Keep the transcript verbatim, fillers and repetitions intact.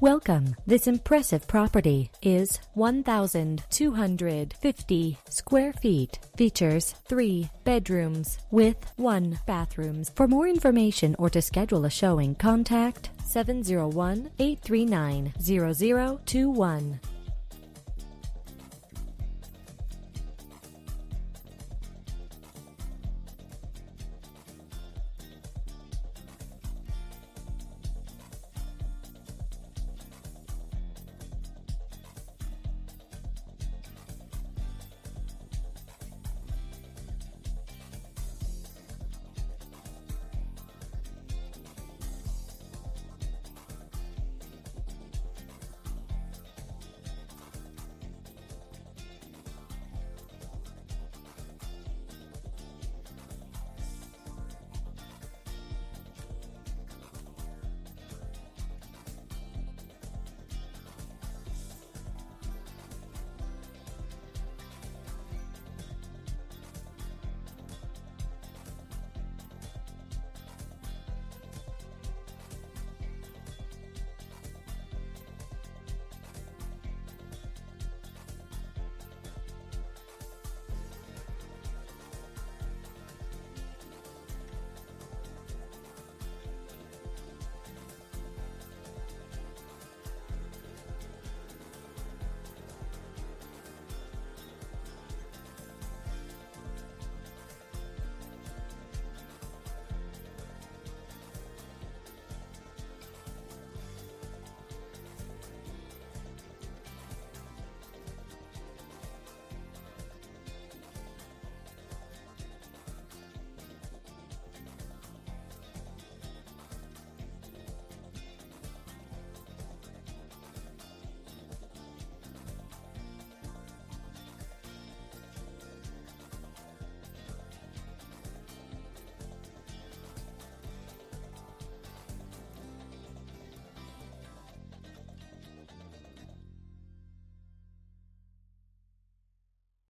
Welcome. This impressive property is one thousand two hundred fifty square feet. Features three bedrooms with one bathroom. For more information or to schedule a showing, contact seven zero one, eight three nine, zero zero two one.